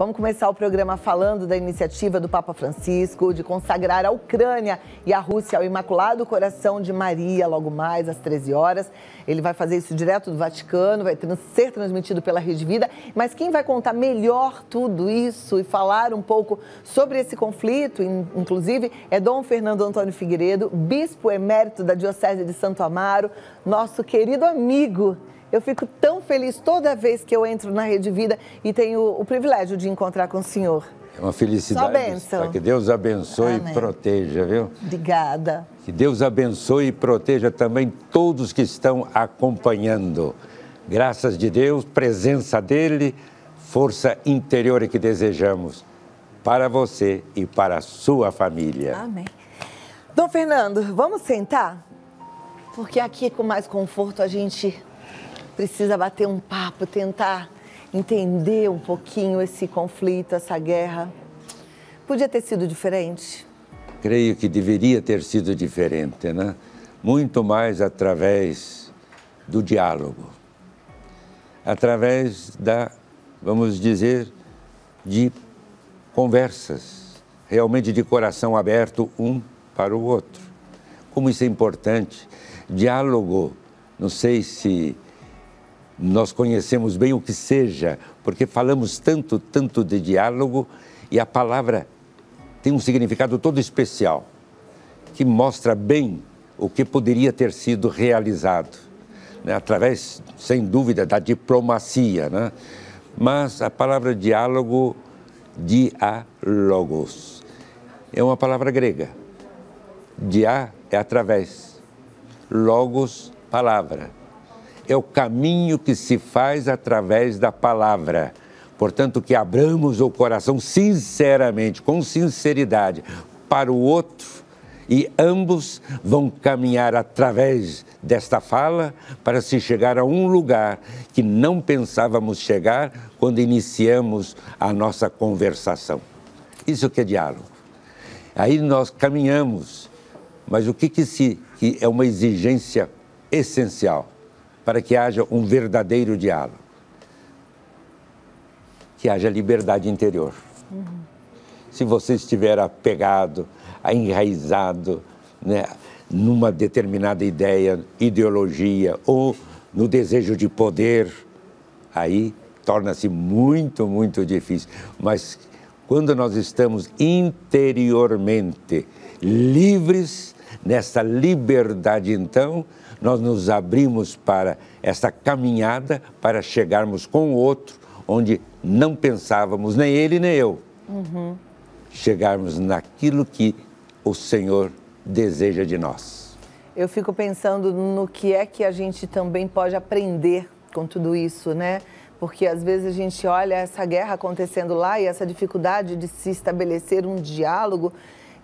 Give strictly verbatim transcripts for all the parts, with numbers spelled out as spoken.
Vamos começar o programa falando da iniciativa do Papa Francisco de consagrar a Ucrânia e a Rússia ao Imaculado Coração de Maria, logo mais às treze horas. Ele vai fazer isso direto do Vaticano, vai ser transmitido pela Rede Vida. Mas quem vai contar melhor tudo isso e falar um pouco sobre esse conflito, inclusive, é Dom Fernando Antônio Figueiredo, bispo emérito da Diocese de Santo Amaro, nosso querido amigo. Eu fico tão feliz toda vez que eu entro na Rede Vida e tenho o privilégio de encontrar com o senhor. É uma felicidade. Só que Deus abençoe Amém. E proteja, viu? Obrigada. Que Deus abençoe e proteja também todos que estão acompanhando. Graças de Deus, presença dele, força interior que desejamos para você e para a sua família. Amém. Dom Fernando, vamos sentar? Porque aqui com mais conforto a gente precisa bater um papo, tentar entender um pouquinho esse conflito, essa guerra. Podia ter sido diferente? Creio que deveria ter sido diferente, né? Muito mais através do diálogo, através da, vamos dizer, de conversas, realmente de coração aberto um para o outro. Como isso é importante. Diálogo, não sei se nós conhecemos bem o que seja, porque falamos tanto, tanto de diálogo, e a palavra tem um significado todo especial, que mostra bem o que poderia ter sido realizado, né? Através, sem dúvida, da diplomacia, né? Mas a palavra diálogo, diálogos, é uma palavra grega. Dia é através, logos, palavra. É o caminho que se faz através da palavra. Portanto, que abramos o coração sinceramente, com sinceridade, para o outro, e ambos vão caminhar através desta fala para se chegar a um lugar que não pensávamos chegar quando iniciamos a nossa conversação. Isso que é diálogo. Aí nós caminhamos, mas o que, que, se, que é uma exigência essencial para que haja um verdadeiro diálogo? Que haja liberdade interior. Uhum. Se você estiver apegado, enraizado, né, numa determinada ideia, ideologia ou no desejo de poder, aí torna-se muito, muito difícil. Mas quando nós estamos interiormente livres, nessa liberdade, então, nós nos abrimos para essa caminhada, para chegarmos com o outro, onde não pensávamos, nem ele, nem eu. Uhum. Chegarmos naquilo que o Senhor deseja de nós. Eu fico pensando no que é que a gente também pode aprender com tudo isso, né? Porque às vezes a gente olha essa guerra acontecendo lá e essa dificuldade de se estabelecer um diálogo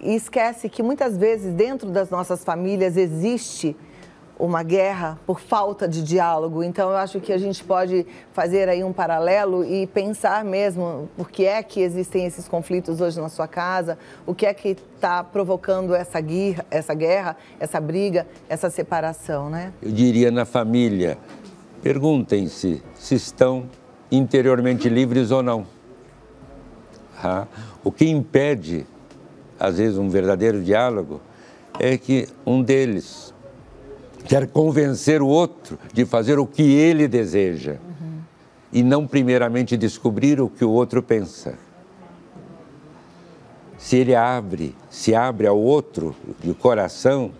e esquece que muitas vezes dentro das nossas famílias existe uma guerra por falta de diálogo. Então, eu acho que a gente pode fazer aí um paralelo e pensar mesmo por que é que existem esses conflitos hoje na sua casa, o que é que está provocando essa guerra, essa guerra, essa briga, essa separação, né? Eu diria na família, perguntem-se se estão interiormente livres ou não. Ah, o que impede, às vezes, um verdadeiro diálogo é que um deles quer convencer o outro de fazer o que ele deseja. Uhum. E não primeiramente descobrir o que o outro pensa. Se ele abre, se abre ao outro de coração,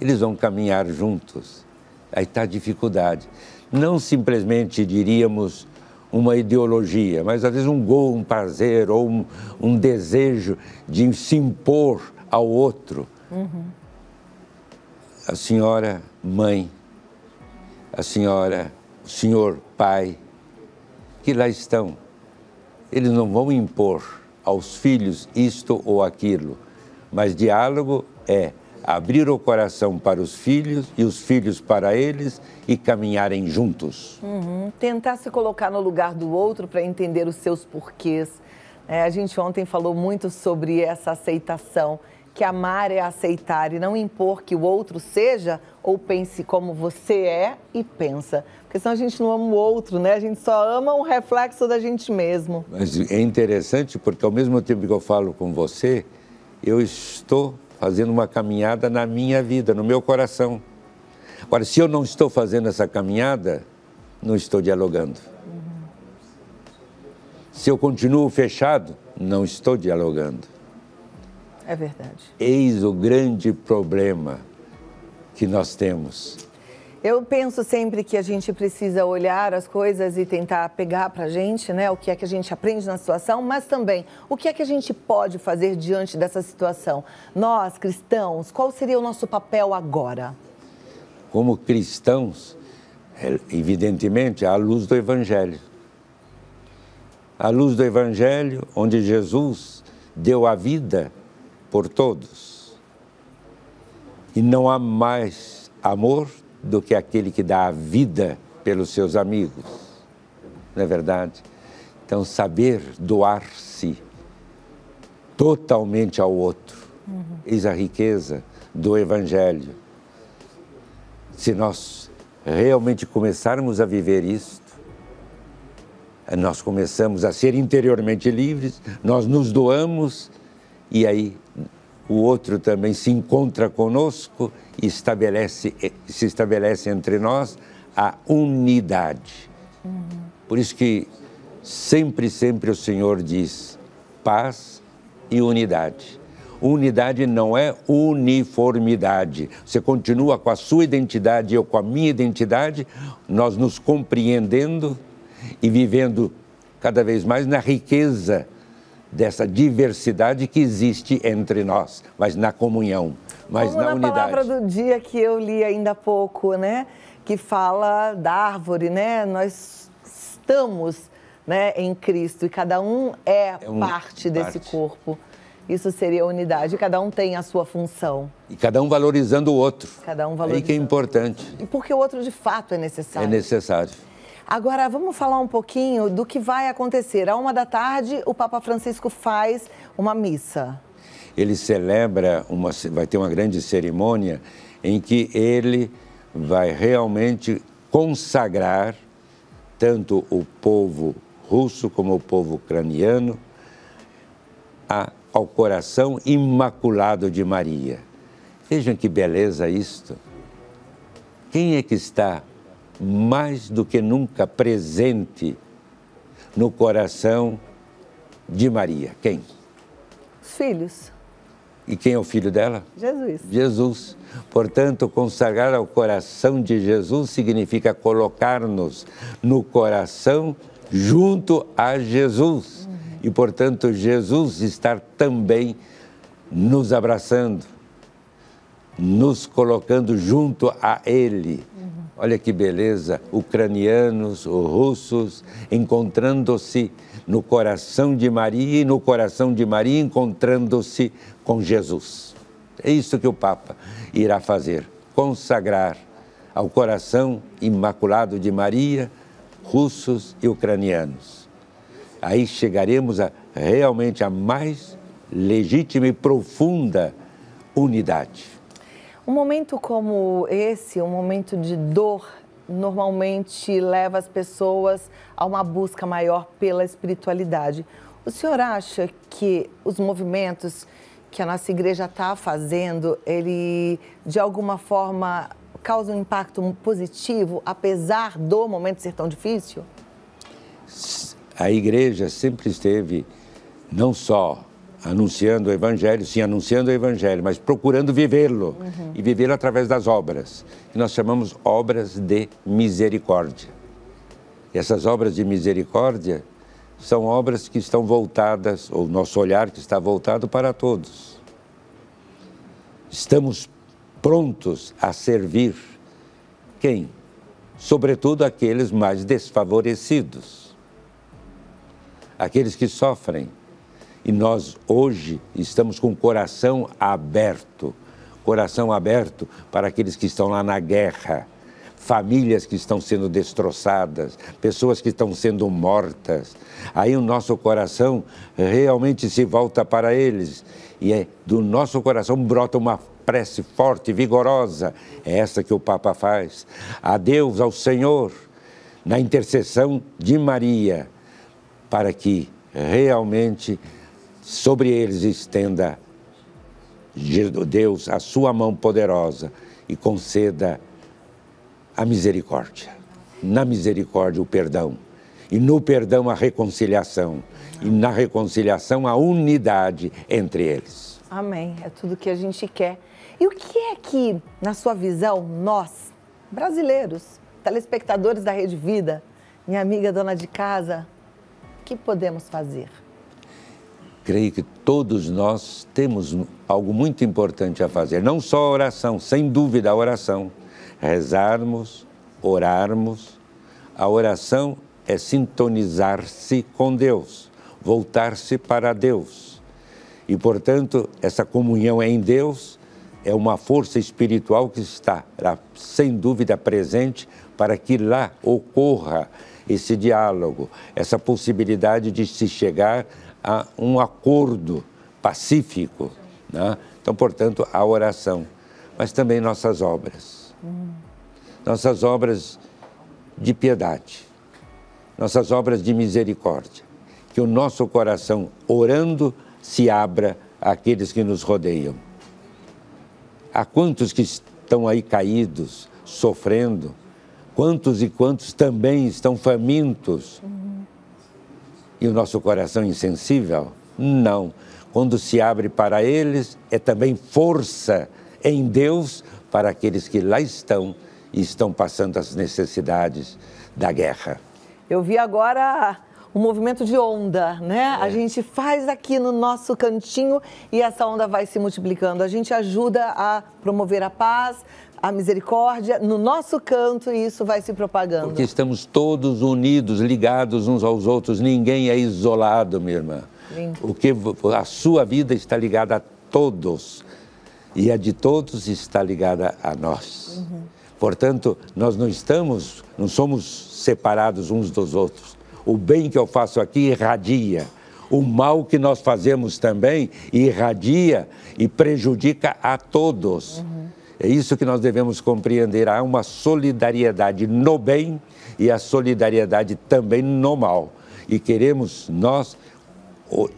eles vão caminhar juntos. Aí está a dificuldade. Não simplesmente, diríamos, uma ideologia, mas às vezes um gol, um prazer ou um, um desejo de se impor ao outro. Uhum. A senhora mãe, a senhora, o senhor pai, que lá estão, eles não vão impor aos filhos isto ou aquilo, mas diálogo é abrir o coração para os filhos e os filhos para eles e caminharem juntos. Uhum. Tentar se colocar no lugar do outro para entender os seus porquês. É, a gente ontem falou muito sobre essa aceitação que amar é aceitar e não impor que o outro seja ou pense como você é e pensa. Porque senão a gente não ama o outro, né? A gente só ama um reflexo da gente mesmo. Mas é interessante porque ao mesmo tempo que eu falo com você, eu estou fazendo uma caminhada na minha vida, no meu coração. Agora, se eu não estou fazendo essa caminhada, não estou dialogando. Uhum. Se eu continuo fechado, não estou dialogando. É verdade. Eis o grande problema que nós temos. Eu penso sempre que a gente precisa olhar as coisas e tentar pegar para a gente, né, o que é que a gente aprende na situação, mas também o que é que a gente pode fazer diante dessa situação. Nós, cristãos, qual seria o nosso papel agora? Como cristãos, evidentemente, à luz do Evangelho. À luz do Evangelho, onde Jesus deu a vida por todos. E não há mais amor do que aquele que dá a vida pelos seus amigos. Não é verdade? Então, saber doar-se totalmente ao outro. Uhum. Eis a riqueza do Evangelho. Se nós realmente começarmos a viver isto, nós começamos a ser interiormente livres, nós nos doamos e aí o outro também se encontra conosco e estabelece, se estabelece entre nós a unidade. Uhum. Por isso que sempre, sempre o Senhor diz paz e unidade. Unidade não é uniformidade. Você continua com a sua identidade, eu com a minha identidade, nós nos compreendendo e vivendo cada vez mais na riqueza dessa diversidade que existe entre nós, mas na comunhão, mas na unidade. Como na palavra do dia que eu li ainda há pouco, né? Que fala da árvore, né? Nós estamos, né, em Cristo e cada um é, é um, parte desse parte. corpo. Isso seria unidade, cada um tem a sua função. E cada um valorizando o outro. Cada um valorizando. Aí que é importante. E porque o outro de fato é necessário. É necessário. Agora, vamos falar um pouquinho do que vai acontecer. À uma da tarde, o Papa Francisco faz uma missa. Ele celebra, uma, vai ter uma grande cerimônia em que ele vai realmente consagrar tanto o povo russo como o povo ucraniano a ao coração imaculado de Maria. Vejam que beleza isto. Quem é que está mais do que nunca presente no coração de Maria? Quem? Os filhos. E quem é o filho dela? Jesus. Jesus. Portanto, consagrar ao coração de Jesus significa colocar-nos no coração junto a Jesus. Hum. E, portanto, Jesus estar também nos abraçando, nos colocando junto a Ele. Uhum. Olha que beleza, ucranianos, russos, encontrando-se no coração de Maria e no coração de Maria encontrando-se com Jesus. É isso que o Papa irá fazer, consagrar ao coração imaculado de Maria, russos e ucranianos. Aí chegaremos a, realmente a mais legítima e profunda unidade. Um momento como esse, um momento de dor, normalmente leva as pessoas a uma busca maior pela espiritualidade. O senhor acha que os movimentos que a nossa igreja está fazendo, ele de alguma forma causa um impacto positivo, apesar do momento ser tão difícil? Sim. A igreja sempre esteve, não só anunciando o Evangelho, sim, anunciando o Evangelho, mas procurando vivê-lo, uhum. e vivê-lo através das obras, que nós chamamos obras de misericórdia. E essas obras de misericórdia são obras que estão voltadas, ou nosso olhar que está voltado para todos. Estamos prontos a servir quem? Sobretudo aqueles mais desfavorecidos. Aqueles que sofrem. E nós hoje estamos com o coração aberto, coração aberto para aqueles que estão lá na guerra, famílias que estão sendo destroçadas, pessoas que estão sendo mortas. Aí o nosso coração realmente se volta para eles e é, do nosso coração brota uma prece forte, vigorosa, é essa que o Papa faz. A Deus, ao Senhor, na intercessão de Maria, para que realmente sobre eles estenda Deus a sua mão poderosa e conceda a misericórdia, na misericórdia o perdão, e no perdão a reconciliação, e na reconciliação a unidade entre eles. Amém, é tudo que a gente quer. E o que é que, na sua visão, nós, brasileiros, telespectadores da Rede Vida, minha amiga dona de casa, que podemos fazer? Creio que todos nós temos algo muito importante a fazer, não só a oração, sem dúvida a oração. Rezarmos, orarmos, a oração é sintonizar-se com Deus, voltar-se para Deus. E, portanto, essa comunhão em Deus é uma força espiritual que está, sem dúvida, presente para que lá ocorra esse diálogo, essa possibilidade de se chegar a um acordo pacífico, né? Então, portanto, a oração, mas também nossas obras. Nossas obras de piedade, nossas obras de misericórdia, que o nosso coração, orando, se abra àqueles que nos rodeiam. Há quantos que estão aí caídos, sofrendo, quantos e quantos também estão famintos. E o nosso coração insensível? Não. Quando se abre para eles, é também força em Deus para aqueles que lá estão e estão passando as necessidades da guerra. Eu vi agora um movimento de onda, né? É. A gente faz aqui no nosso cantinho e essa onda vai se multiplicando. A gente ajuda a promover a paz, a misericórdia no nosso canto e isso vai se propagando. Porque estamos todos unidos, ligados uns aos outros, ninguém é isolado, minha irmã. Sim. O que a sua vida está ligada a todos. E a de todos está ligada a nós. Uhum. Portanto, nós não estamos, não somos separados uns dos outros. O bem que eu faço aqui irradia. O mal que nós fazemos também irradia e prejudica a todos. Uhum. É isso que nós devemos compreender. Há uma solidariedade no bem e a solidariedade também no mal. E queremos nós,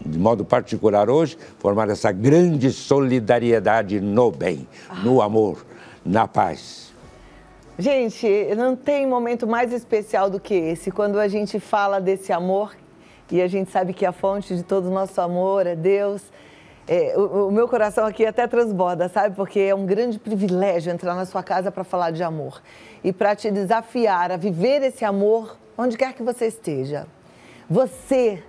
de modo particular hoje, formar essa grande solidariedade no bem, ah. no amor, na paz. Gente, não tem momento mais especial do que esse, quando a gente fala desse amor e a gente sabe que a fonte de todo o nosso amor é Deus. É, o, o meu coração aqui até transborda, sabe? Porque é um grande privilégio entrar na sua casa para falar de amor e para te desafiar a viver esse amor onde quer que você esteja. Você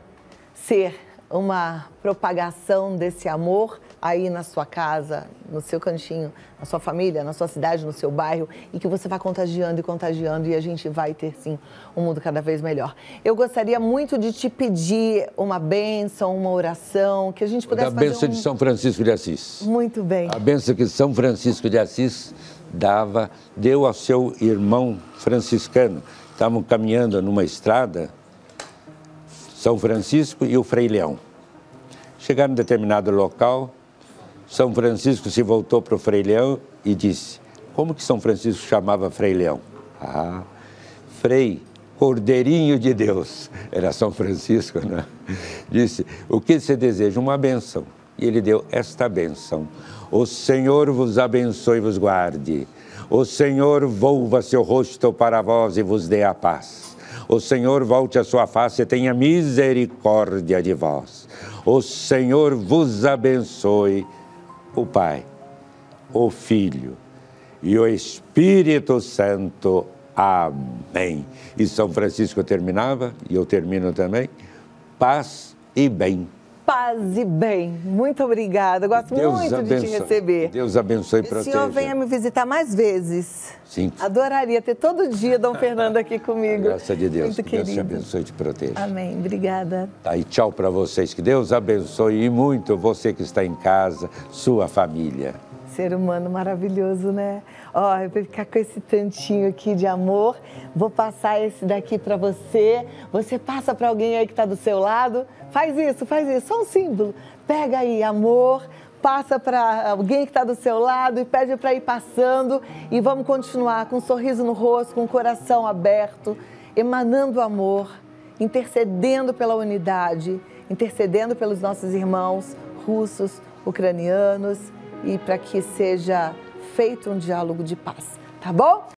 ser uma propagação desse amor aí na sua casa, no seu cantinho, na sua família, na sua cidade, no seu bairro, e que você vai contagiando e contagiando e a gente vai ter, sim, um mundo cada vez melhor. Eu gostaria muito de te pedir uma bênção, uma oração, que a gente pudesse fazer... A bênção um... de São Francisco de Assis. Muito bem. A bênção que São Francisco de Assis dava, deu ao seu irmão franciscano. Estavam caminhando numa estrada... São Francisco e o Frei Leão. Chegaram em determinado local, São Francisco se voltou para o Frei Leão e disse, como que São Francisco chamava Frei Leão? Ah, Frei, Cordeirinho de Deus, era São Francisco, né? Disse, o que você deseja? Uma bênção. E ele deu esta bênção. O Senhor vos abençoe e vos guarde. O Senhor volva seu rosto para vós e vos dê a paz. O Senhor volte a sua face e tenha misericórdia de vós. O Senhor vos abençoe, o Pai, o Filho e o Espírito Santo. Amém. E São Francisco terminava, e eu termino também, paz e bem. Paz e bem. Muito obrigada. Eu gosto Deus muito abençoe. de te receber. Deus abençoe e proteja. O senhor venha me visitar mais vezes. Sim. Adoraria ter todo dia Dom Fernando aqui comigo. Graças de Deus. Muito querido. Deus te abençoe e te proteja. Amém. Obrigada. Tá, e tchau para vocês. Que Deus abençoe e muito você que está em casa, sua família. ser humano maravilhoso, né? Ó, eu vou ficar com esse tantinho aqui de amor, vou passar esse daqui para você, você passa para alguém aí que está do seu lado, faz isso, faz isso, só um símbolo, pega aí amor, passa para alguém que está do seu lado e pede para ir passando e vamos continuar com um sorriso no rosto, com o coração aberto, emanando amor, intercedendo pela unidade, intercedendo pelos nossos irmãos russos, ucranianos e para que seja feito um diálogo de paz, tá bom?